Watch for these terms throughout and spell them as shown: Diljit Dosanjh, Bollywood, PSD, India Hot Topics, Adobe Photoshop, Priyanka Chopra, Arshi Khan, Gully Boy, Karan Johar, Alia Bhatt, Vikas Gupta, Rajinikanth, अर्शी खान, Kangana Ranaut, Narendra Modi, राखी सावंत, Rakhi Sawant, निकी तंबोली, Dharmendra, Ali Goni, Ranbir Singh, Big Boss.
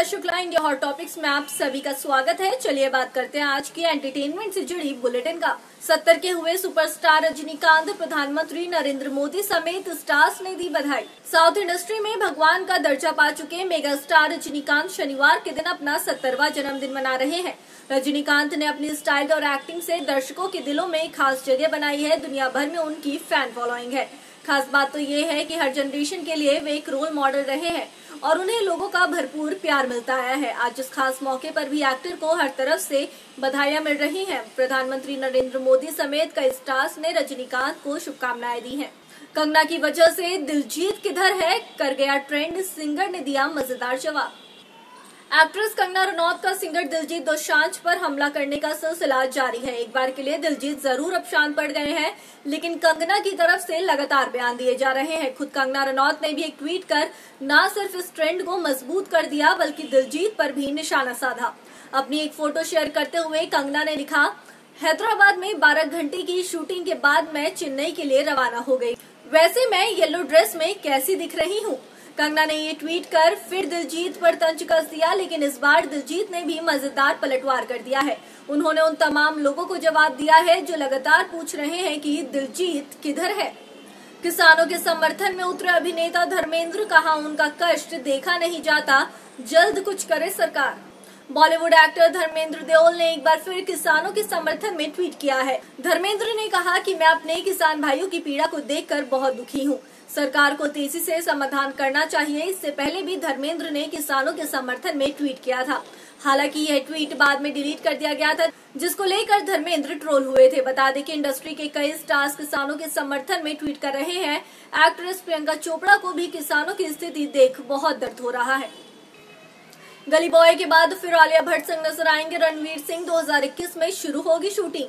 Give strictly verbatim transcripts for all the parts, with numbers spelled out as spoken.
Priyanka Shukla India hot topics में आप सभी का स्वागत है। चलिए बात करते हैं आज की एंटरटेनमेंट से जुड़ी बुलेटिन का। सत्तर के हुए सुपरस्टार रजनीकांत, प्रधानमंत्री नरेंद्र मोदी समेत स्टार्स ने दी बधाई। साउथ इंडस्ट्री में भगवान का दर्जा पा चुके मेगा स्टार रजनीकांत शनिवार के दिन अपना सत्तरवां जन्मदिन मना रहे हैं। रजनीकांत ने अपनी स्टाइल और एक्टिंग से दर्शकों के दिलों में खास जगह बनाई है। दुनिया भर में उनकी फैन फॉलोइंग है। खास बात तो ये है कि हर जनरेशन के लिए वे एक रोल मॉडल रहे हैं और उन्हें लोगों का भरपूर प्यार मिलता आया है। आज इस खास मौके पर भी एक्टर को हर तरफ से बधाइयां मिल रही हैं। प्रधानमंत्री नरेंद्र मोदी समेत कई स्टार्स ने रजनीकांत को शुभकामनाएं दी हैं। कंगना की वजह से दिलजीत किधर है, कर गया ट्रेंड, सिंगर ने दिया मजेदार जवाब। एक्ट्रेस कंगना रनौत का सिंगर दिलजीत दोसांझ पर हमला करने का सिलसिला जारी है। एक बार के लिए दिलजीत जरूर अब शांत पड़ गए हैं, लेकिन कंगना की तरफ से लगातार बयान दिए जा रहे हैं। खुद कंगना रनौत ने भी एक ट्वीट कर न सिर्फ इस ट्रेंड को मजबूत कर दिया बल्कि दिलजीत पर भी निशाना साधा। अपनी एक फोटो शेयर करते हुए कंगना ने लिखा, हैदराबाद में बारह घंटे की शूटिंग के बाद मैं चेन्नई के लिए रवाना हो गयी। वैसे मैं येलो ड्रेस में कैसी दिख रही हूँ। कंगना ने ये ट्वीट कर फिर दिलजीत पर तंज कस दिया, लेकिन इस बार दिलजीत ने भी मजेदार पलटवार कर दिया है। उन्होंने उन तमाम लोगों को जवाब दिया है जो लगातार पूछ रहे हैं कि दिलजीत किधर है। किसानों के समर्थन में उतरे अभिनेता धर्मेंद्र, कहा उनका कष्ट देखा नहीं जाता, जल्द कुछ करे सरकार। बॉलीवुड एक्टर धर्मेंद्र देओल ने एक बार फिर किसानों के समर्थन में ट्वीट किया है। धर्मेंद्र ने कहा कि मैं अपने किसान भाइयों की पीड़ा को देखकर बहुत दुखी हूँ, सरकार को तेजी से समाधान करना चाहिए। इससे पहले भी धर्मेंद्र ने किसानों के समर्थन में ट्वीट किया था, हालांकि यह ट्वीट बाद में डिलीट कर दिया गया था, जिसको लेकर धर्मेंद्र ट्रोल हुए थे। बता दें कि इंडस्ट्री के कई स्टार्स किसानों के समर्थन में ट्वीट कर रहे हैं। एक्ट्रेस प्रियंका चोपड़ा को भी किसानों की स्थिति देख बहुत दर्द हो रहा है। गली बॉय के बाद फिर आलिया भट्ट संग नजर आएंगे रणवीर सिंह। दो हज़ार इक्कीस में शुरू होगी शूटिंग।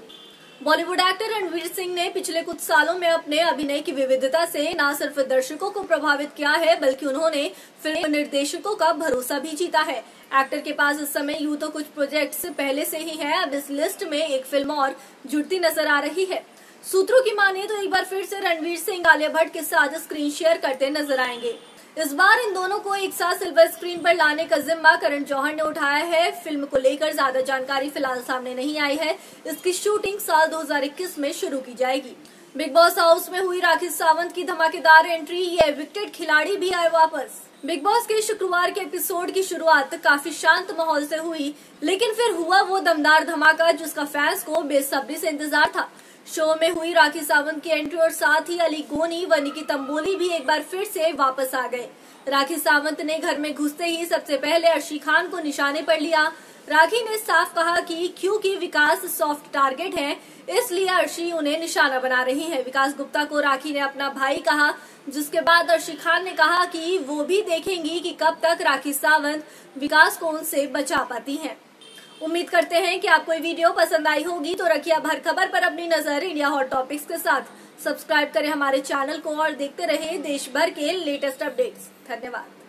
बॉलीवुड एक्टर रणवीर सिंह ने पिछले कुछ सालों में अपने अभिनय की विविधता से न सिर्फ दर्शकों को प्रभावित किया है बल्कि उन्होंने फिल्म निर्देशकों का भरोसा भी जीता है। एक्टर के पास इस समय यूं तो कुछ प्रोजेक्ट्स पहले से ही हैं, अब इस लिस्ट में एक फिल्म और जुड़ती नजर आ रही है। सूत्रों की माने तो एक बार फिर से रणवीर सिंह आलिया भट्ट के साथ स्क्रीन शेयर करते नजर आएंगे। इस बार इन दोनों को एक साथ सिल्वर स्क्रीन पर लाने का जिम्मा करण जौहर ने उठाया है। फिल्म को लेकर ज्यादा जानकारी फिलहाल सामने नहीं आई है। इसकी शूटिंग साल दो हज़ार इक्कीस में शुरू की जाएगी। बिग बॉस हाउस में हुई राखी सावंत की धमाकेदार एंट्री, ये विकेट खिलाड़ी भी आए वापस। बिग बॉस के शुक्रवार के एपिसोड की शुरुआत काफी शांत माहौल से हुई, लेकिन फिर हुआ वो दमदार धमाका जिसका फैंस को बेसब्री से इंतजार था। शो में हुई राखी सावंत की एंट्री और साथ ही अली गोनी व निकी तंबोली भी एक बार फिर से वापस आ गए। राखी सावंत ने घर में घुसते ही सबसे पहले अर्शी खान को निशाने पर लिया। राखी ने साफ कहा कि क्योंकि विकास सॉफ्ट टारगेट है इसलिए अर्शी उन्हें निशाना बना रही है। विकास गुप्ता को राखी ने अपना भाई कहा, जिसके बाद अर्शी खान ने कहा कि वो भी देखेंगी कि कब तक राखी सावंत विकास को उनसे बचा पाती है। उम्मीद करते हैं कि आपको ये वीडियो पसंद आई होगी, तो रखिए अब हर खबर पर अपनी नजर इंडिया हॉट टॉपिक्स के साथ। सब्सक्राइब करें हमारे चैनल को और देखते रहे देश भर के लेटेस्ट अपडेट्स। धन्यवाद।